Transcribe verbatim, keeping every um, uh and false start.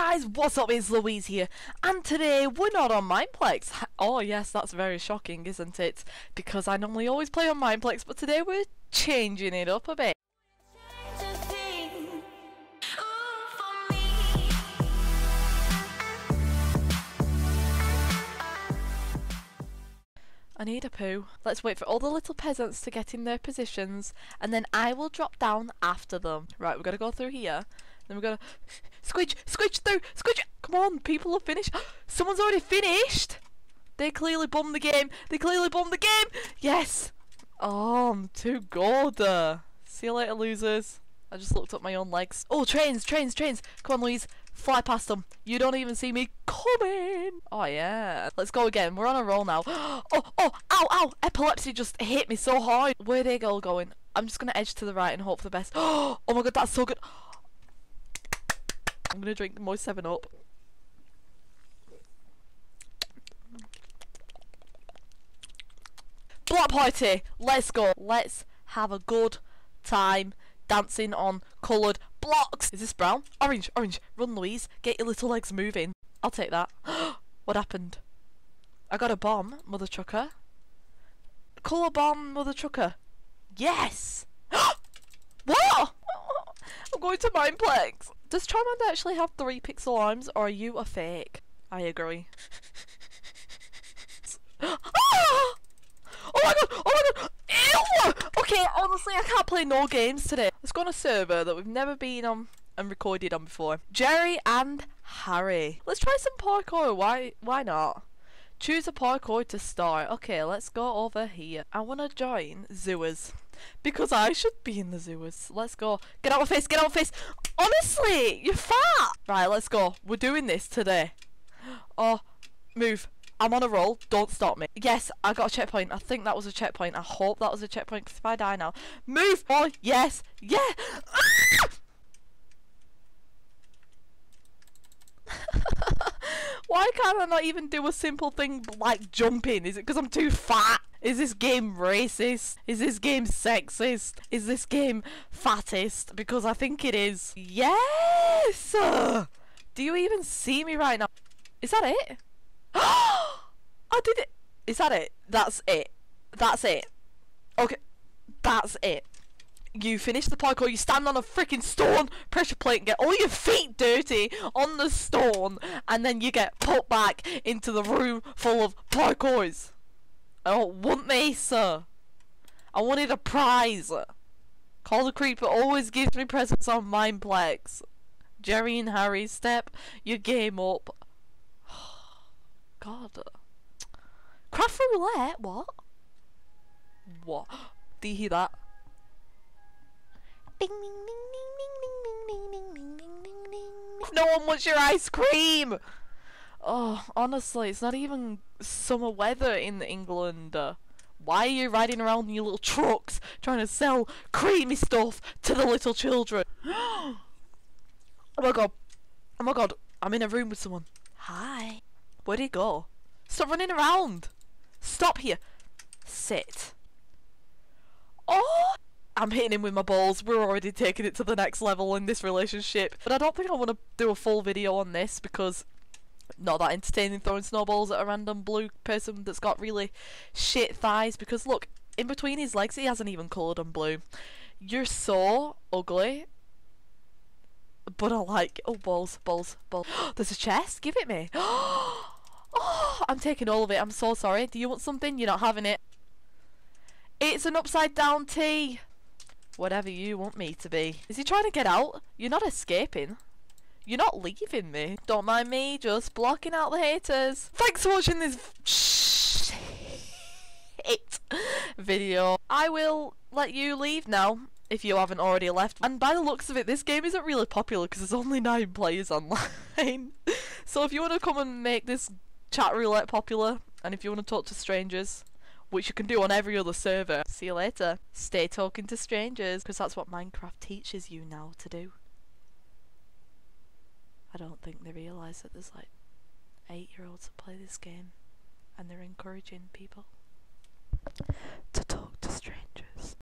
Guys, what's up? It's Louise here, and today we're not on Mineplex. Oh yes, that's very shocking, isn't it? Because I normally always play on Mineplex, but today we're changing it up a bit. I need a poo. Let's wait for all the little peasants to get in their positions, and then I will drop down after them. Right, we've got to go through here. Then we've got to squidge, squidge through, squidge. Come on, people are finished. Someone's already finished. They clearly bummed the game. They clearly bummed the game. Yes. Oh, I'm too good. See you later, losers. I just looked up my own legs. Oh, trains, trains, trains. Come on, Louise. Fly past them. You don't even see me coming. Oh, yeah. Let's go again. We're on a roll now. Oh, oh, ow, ow. Epilepsy just hit me so hard. Where'd they go going? I'm just going to edge to the right and hope for the best. Oh, my God. That's so good. I'm going to drink my seven up. Block party. Let's go. Let's have a good time dancing on coloured blocks. Is this brown? Orange, orange. Run, Louise. Get your little legs moving. I'll take that. What happened? I got a bomb, mother trucker. Colour bomb, mother trucker. Yes! What? I'm going to Mineplex. Does Charmander actually have three pixel arms, or are you a fake? I agree. Ah! Oh my god! Oh my god! Ew! Okay, honestly, I can't play no games today. Let's go on a server that we've never been on and recorded on before. Jerry and Harry. Let's try some parkour. Why? Why not? Choose a parkour to start. Okay, let's go over here. I want to join Zoos because I should be in the Zoos. Let's go. Get out of my face! Get out of my face! Honestly, you're fat. Right, let's go. We're doing this today. Oh, move. I'm on a roll. Don't stop me. Yes, I got a checkpoint. I think that was a checkpoint. I hope that was a checkpoint, because if I die now... Move! Oh, yes! Yeah! Ah! Why can't I not even do a simple thing like jumping? Is it because I'm too fat? Is this game racist? Is this game sexist? Is this game fattest? Because I think it is. Yes! Uh, do you even see me right now? Is that it? I did it. Is that it? That's it. That's it. Okay. That's it. You finish the parkour, you stand on a freaking stone pressure plate and get all your feet dirty on the stone, and then you get put back into the room full of parkours. I don't want this, sir. I wanted a prize. Call the Creeper always gives me presents on Mineplex. Jerry and Harry, step your game up. God. Craft roulette? What? What? Do you hear that? Ding ding ding ding ding ding ding ding ding ding ding. No one wants your ice cream! Oh, honestly, it's not even summer weather in England. Why are you riding around in your little trucks trying to sell creamy stuff to the little children? Oh my god. Oh my god. I'm in a room with someone. Hi. Where'd he go? Stop running around! Stop here! Sit. Oh! I'm hitting him with my balls. We're already taking it to the next level in this relationship. But I don't think I want to do a full video on this because not that entertaining, throwing snowballs at a random blue person that's got really shit thighs. Because look, in between his legs he hasn't even coloured and blue. You're so ugly. But I like it. Oh, balls, balls, balls. There's a chest. Give it me. Oh, I'm taking all of it. I'm so sorry. Do you want something? You're not having it. It's an upside down T. Whatever you want me to be. Is he trying to get out? You're not escaping. You're not leaving me. Don't mind me, just blocking out the haters. Thanks for watching this shit video. I will let you leave now, if you haven't already left. And by the looks of it, this game isn't really popular because there's only nine players online. So if you want to come and make this chat roulette popular, and if you want to talk to strangers, which you can do on every other server. See you later. Stay talking to strangers, because that's what Minecraft teaches you now to do. I don't think they realise that there's like eight year olds that play this game, and they're encouraging people to talk to strangers.